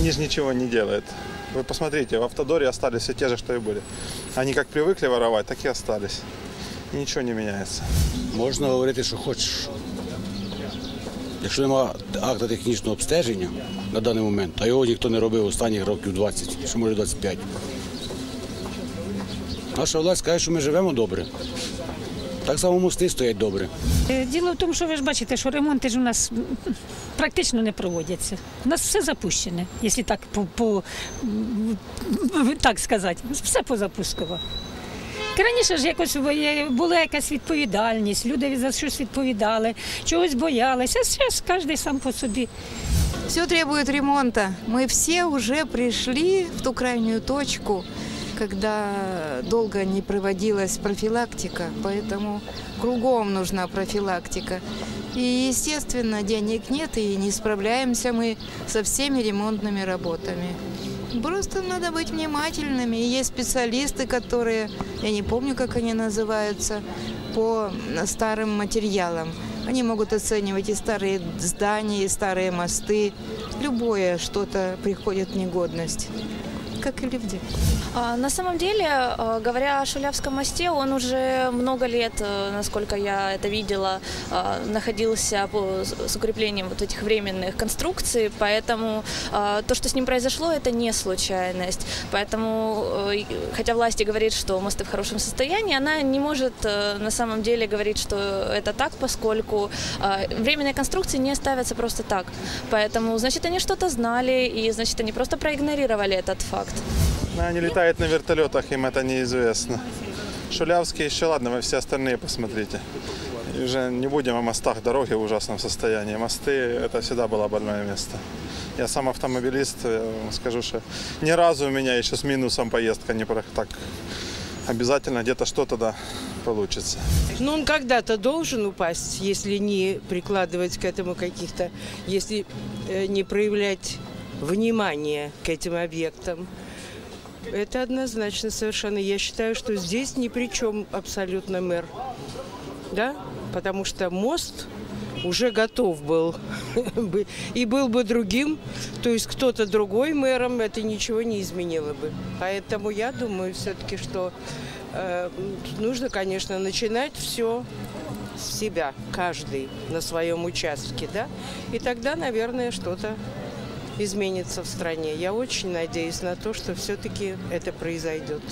они же ничего не делают. Вы посмотрите, в Автодоре остались все те же, что и были. Они как привыкли воровать, так и остались. И ничего не меняется. Можна говорити, що хочеш. Якщо немає акта технічного обстеження на даний момент, а його ніхто не робив останніх років 20, що може 25. Наша власть каже, що ми живемо добре. Так само мости стоять добре. Діло в тому, що ви ж бачите, що ремонти ж у нас практично не проводяться. У нас все запущене, якщо так, так сказати. Все позапусково. Раніше ж якось була якась відповідальність, люди за щось відповідали, чогось боялися, а зараз кожен сам по собі. Все требует ремонта. Мы все уже пришли в ту крайнюю точку, когда долго не проводилась профилактика, поэтому кругом нужна профилактика. И, естественно, денег нет, и не справляемся мы со всеми ремонтными работами. Просто надо быть внимательными. Есть специалисты, которые, я не помню, как они называются, по старым материалам. Они могут оценивать и старые здания, и старые мосты. Любое что-то приходит в негодность, как и люди. На самом деле, говоря о Шулявском мосте, он уже много лет, насколько я это видела, находился с укреплением вот этих временных конструкций, поэтому то, что с ним произошло, это не случайность. Поэтому, хотя власти говорит, что мосты в хорошем состоянии, она не может на самом деле говорить, что это так, поскольку временные конструкции не ставятся просто так. Поэтому, значит, они что-то знали, и, значит, они просто проигнорировали этот факт. Они летают на вертолетах, им это неизвестно. Шулявский еще, ладно, вы все остальные посмотрите. И уже не будем о мостах, дороги в ужасном состоянии. Мосты – это всегда было больное место. Я сам автомобилист, я вам скажу, что ни разу у меня еще с минусом поездка не так. Обязательно где-то что-то да получится. Ну, он когда-то должен упасть, если не прикладывать к этому каких-то, если не проявлять внимание к этим объектам. Это однозначно совершенно. Я считаю, что здесь ни при чем абсолютно мэр. Да? Потому что мост уже готов был. И был бы другим, то есть кто-то другой мэром, это ничего не изменило бы. Поэтому я думаю все-таки, что нужно, конечно, начинать все с себя, каждый на своем участке. Да? И тогда, наверное, что-то изменится в стране. Я очень надеюсь на то, что все-таки это произойдет.